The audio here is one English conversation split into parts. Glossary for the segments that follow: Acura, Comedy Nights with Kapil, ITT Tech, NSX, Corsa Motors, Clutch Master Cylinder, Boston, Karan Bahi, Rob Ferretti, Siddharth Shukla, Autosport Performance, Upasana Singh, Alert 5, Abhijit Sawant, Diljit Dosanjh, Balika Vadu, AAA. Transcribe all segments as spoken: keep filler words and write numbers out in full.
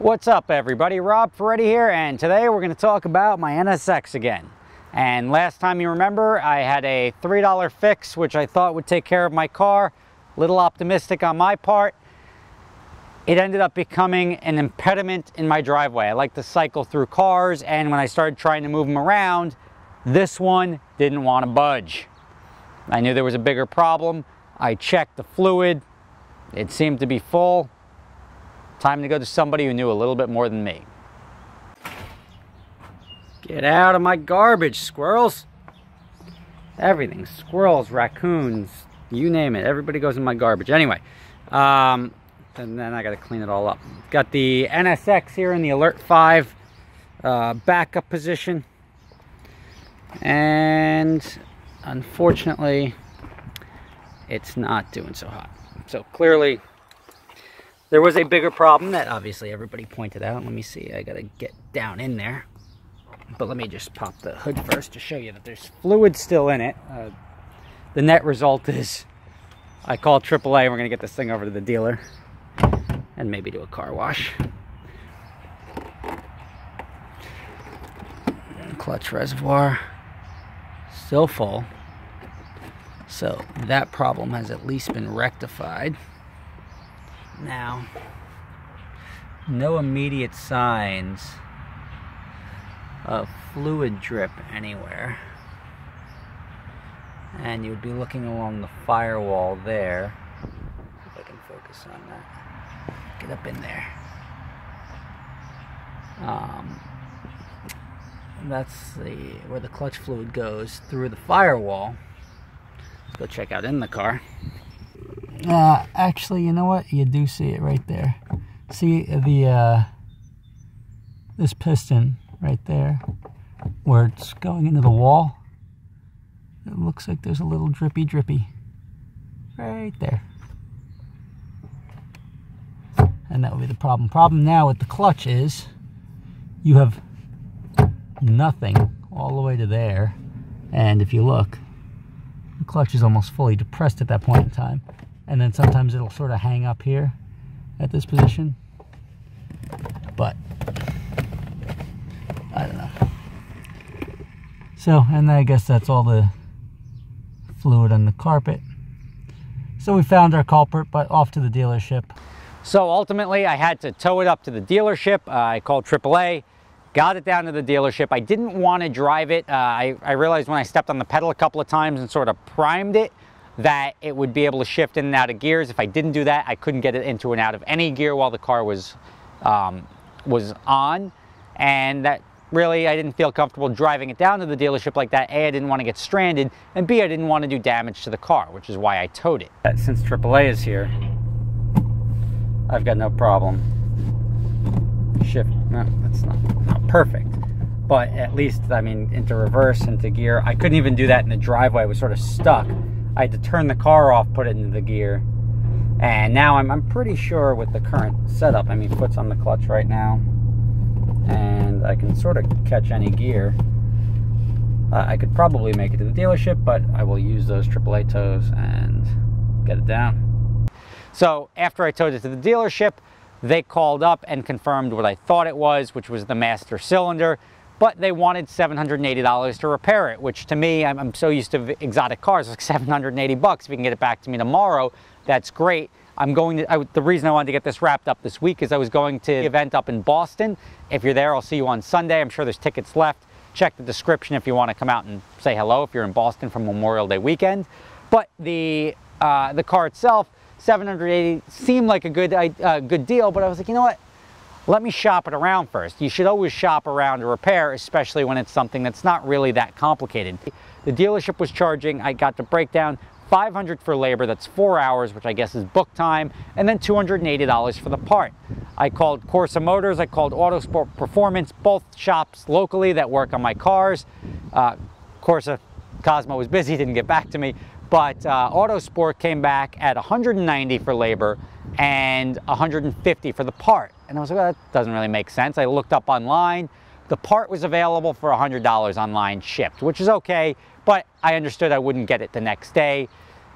What's up everybody, Rob Ferretti here, and today we're going to talk about my N S X again. And last time, you remember, I had a three dollar fix which I thought would take care of my car. A little optimistic on my part. It ended up becoming an impediment in my driveway. I like to cycle through cars, and when I started trying to move them around, this one didn't want to budge. I knew there was a bigger problem. I checked the fluid. It seemed to be full. Time to go to somebody who knew a little bit more than me. Get out of my garbage, squirrels. Everything, squirrels, raccoons, you name it. Everybody goes in my garbage. Anyway, um, and then I gotta clean it all up. Got the N S X here in the Alert five uh, backup position. And unfortunately, it's not doing so hot. So clearly, there was a bigger problem that obviously everybody pointed out. Let me see, I gotta get down in there. But let me just pop the hood first to show you that there's fluid still in it. Uh, the net result is I called triple A, and we're gonna get this thing over to the dealer and maybe do a car wash. Clutch reservoir, still full. So that problem has at least been rectified. Now, no immediate signs of fluid drip anywhere, and you would be looking along the firewall there. If I can focus on that, get up in there. Um, that's the where the clutch fluid goes through the firewall. Let's go check out in the car. Uh, actually, you know what? You do see it right there. See the uh, this piston right there, where it's going into the wall. It looks like there's a little drippy, drippy, right there, and that would be the problem. Problem now with the clutch is you have nothing all the way to there, and if you look, the clutch is almost fully depressed at that point in time. And then sometimes it'll sort of hang up here at this position. But I don't know. So, and I guess that's all the fluid on the carpet. So we found our culprit, but off to the dealership. So ultimately I had to tow it up to the dealership. Uh, I called triple A, got it down to the dealership. I didn't want to drive it. Uh, I, I realized when I stepped on the pedal a couple of times and sort of primed it, that it would be able to shift in and out of gears. If I didn't do that, I couldn't get it into and out of any gear while the car was um, was on. And that really, I didn't feel comfortable driving it down to the dealership like that. A, I didn't want to get stranded, and B, I didn't want to do damage to the car, which is why I towed it. Since triple A is here, I've got no problem. Shift, no, that's not, not perfect. But at least, I mean, into reverse, into gear. I couldn't even do that in the driveway. I was sort of stuck. I had to turn the car off, put it into the gear, and now I'm, I'm pretty sure with the current setup, I mean, foot's on the clutch right now, and I can sort of catch any gear. Uh, I could probably make it to the dealership, but I will use those triple A tows and get it down. So after I towed it to the dealership, they called up and confirmed what I thought it was, which was the master cylinder. But they wanted seven hundred eighty dollars to repair it, which to me, I'm, I'm so used to exotic cars, like seven hundred eighty bucks. If you can get it back to me tomorrow, that's great. I'm going to, I, the reason I wanted to get this wrapped up this week is I was going to the event up in Boston. If you're there, I'll see you on Sunday. I'm sure there's tickets left. Check the description if you want to come out and say hello if you're in Boston for Memorial Day weekend. But the, uh, the car itself, seven hundred eighty dollars seemed like a good, uh, good deal, but I was like, you know what? Let me shop it around first. You should always shop around a repair, especially when it's something that's not really that complicated. The dealership was charging, I got the breakdown, five hundred dollars for labor, that's four hours, which I guess is book time, and then two hundred eighty dollars for the part. I called Corsa Motors, I called Autosport Performance, both shops locally that work on my cars. Uh, Corsa Cosmo was busy, didn't get back to me, but uh, Autosport came back at one hundred ninety dollars for labor and one hundred fifty dollars for the part. And I was like, well, that doesn't really make sense. I looked up online. The part was available for one hundred dollars online shipped, which is okay, but I understood I wouldn't get it the next day.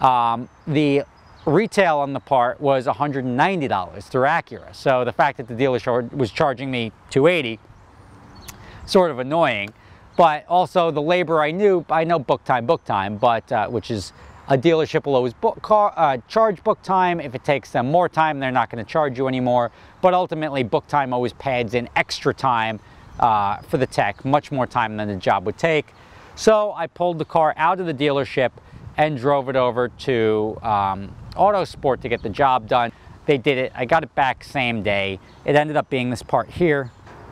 Um, the Retail on the part was one hundred ninety dollars through Acura. So the fact that the dealer was charging me two hundred eighty dollars, sort of annoying. But also the labor, I knew, I know book time, book time, but uh, which is a dealership will always book, car, uh, charge book time. If it takes them more time, they're not going to charge you anymore. But ultimately, book time always pads in extra time uh, for the tech, much more time than the job would take. So I pulled the car out of the dealership and drove it over to um, Autosport to get the job done. They did it. I got it back same day. It ended up being this part here,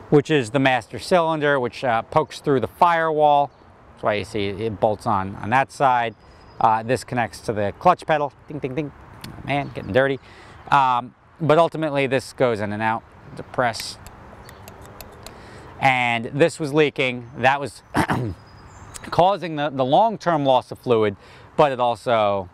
which is the master cylinder, which uh, pokes through the firewall. That's why you see it bolts on on that side. Uh, this connects to the clutch pedal. Ding, ding, ding. Oh, man, getting dirty. Um, but ultimately, this goes in and out. Depress. And this was leaking. That was causing the, the long-term loss of fluid, but it also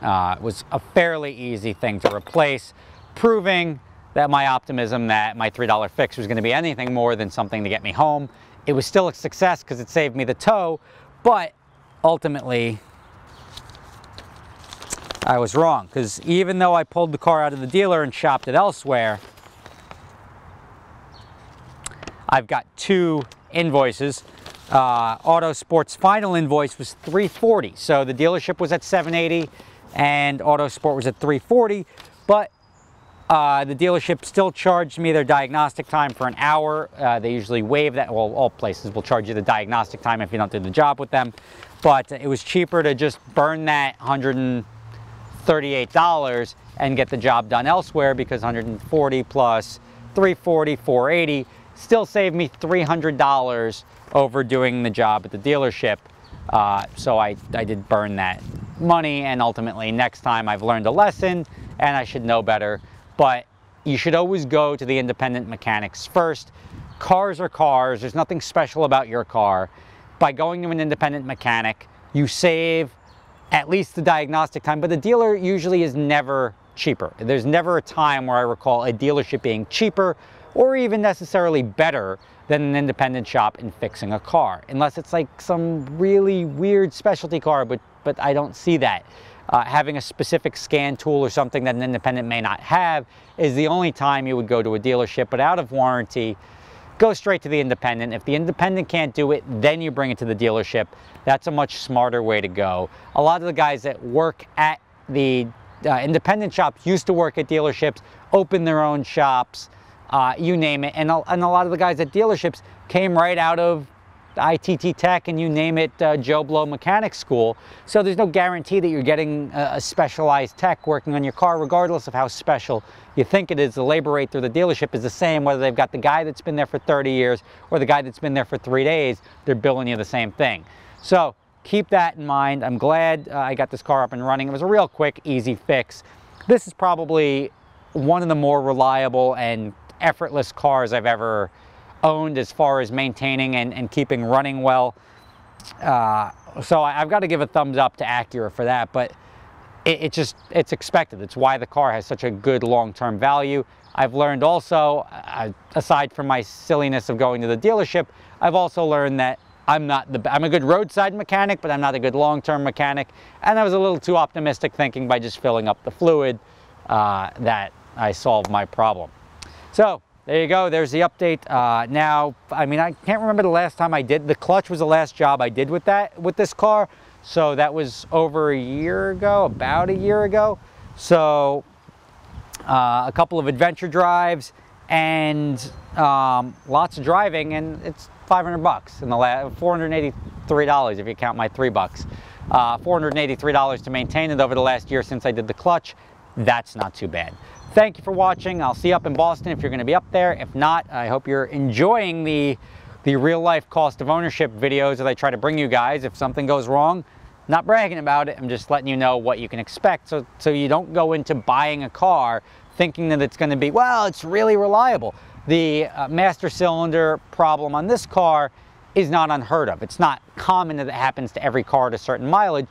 uh, was a fairly easy thing to replace, proving that my optimism that my three dollar fix was going to be anything more than something to get me home. It was still a success because it saved me the tow, but ultimately I was wrong, because even though I pulled the car out of the dealer and shopped it elsewhere, I've got two invoices. Uh, Autosport's final invoice was three hundred forty dollars. So the dealership was at seven hundred eighty dollars and Autosport was at three hundred forty dollars, but Uh, the dealership still charged me their diagnostic time for an hour. Uh, they usually waive that. Well, all places will charge you the diagnostic time if you don't do the job with them. But it was cheaper to just burn that one hundred thirty-eight dollars and get the job done elsewhere, because one hundred forty dollars plus three hundred forty dollars, four hundred eighty dollars still saved me three hundred dollars over doing the job at the dealership. Uh, so I, I did burn that money, and ultimately next time I've learned a lesson and I should know better. But you should always go to the independent mechanics first. Cars are cars. There's nothing special about your car. By going to an independent mechanic, you save at least the diagnostic time, but the dealer usually is never cheaper. There's never a time where I recall a dealership being cheaper or even necessarily better than an independent shop in fixing a car, unless it's like some really weird specialty car, but, but I don't see that. Uh, having a specific scan tool or something that an independent may not have is the only time you would go to a dealership. But out of warranty, go straight to the independent. If the independent can't do it, then you bring it to the dealership. That's a much smarter way to go. A lot of the guys that work at the uh, independent shops used to work at dealerships, open their own shops, uh, you name it. And a, and a lot of the guys at dealerships came right out of I T T Tech and you name it, uh, Joe Blow Mechanic School. So there's no guarantee that you're getting a, a specialized tech working on your car, regardless of how special you think it is. The labor rate through the dealership is the same, whether they've got the guy that's been there for thirty years or the guy that's been there for three days, they're billing you the same thing. So keep that in mind. I'm glad uh, I got this car up and running. It was a real quick, easy fix. This is probably one of the more reliable and effortless cars I've ever owned as far as maintaining and, and keeping running well. Uh, so I, I've got to give a thumbs up to Acura for that, but it, it just, it's expected. It's why the car has such a good long-term value. I've learned also, I, aside from my silliness of going to the dealership, I've also learned that I'm not the, I'm a good roadside mechanic, but I'm not a good long-term mechanic. And I was a little too optimistic thinking by just filling up the fluid uh, that I solved my problem. So there you go, there's the update. Uh, now, I mean, I can't remember the last time I did. The clutch was the last job I did with that, with this car. So that was over a year ago, about a year ago. So uh, a couple of adventure drives and um, lots of driving, and it's five hundred bucks in the last, four hundred eighty-three dollars if you count my three bucks. Uh, four hundred eighty-three dollars to maintain it over the last year since I did the clutch. That's not too bad. Thank you for watching. I'll see you up in Boston if you're going to be up there. If not, I hope you're enjoying the, the real-life cost of ownership videos that I try to bring you guys. If something goes wrong, not bragging about it. I'm just letting you know what you can expect, so, so you don't go into buying a car thinking that it's going to be, well, it's really reliable. The uh, master cylinder problem on this car is not unheard of. It's not common that it happens to every car at a certain mileage,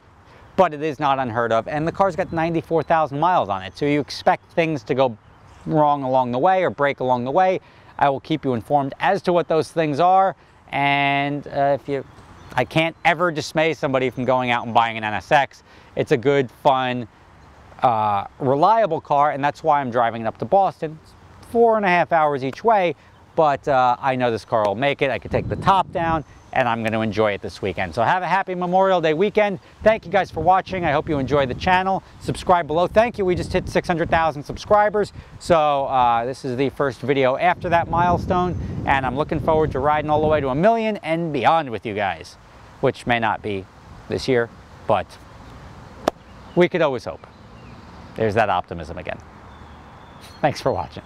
but it is not unheard of, and the car's got ninety-four thousand miles on it, so you expect things to go wrong along the way or break along the way. I will keep you informed as to what those things are, and uh, if you, I can't ever dismay somebody from going out and buying an N S X. It's a good, fun, uh, reliable car, and that's why I'm driving it up to Boston. It's four and a half hours each way, but uh, I know this car will make it. I could take the top down, and I'm going to enjoy it this weekend. So have a happy Memorial Day weekend. Thank you guys for watching. I hope you enjoy the channel. Subscribe below. Thank you. We just hit six hundred thousand subscribers. So uh, this is the first video after that milestone, and I'm looking forward to riding all the way to a million and beyond with you guys, which may not be this year, but we could always hope. There's that optimism again. Thanks for watching.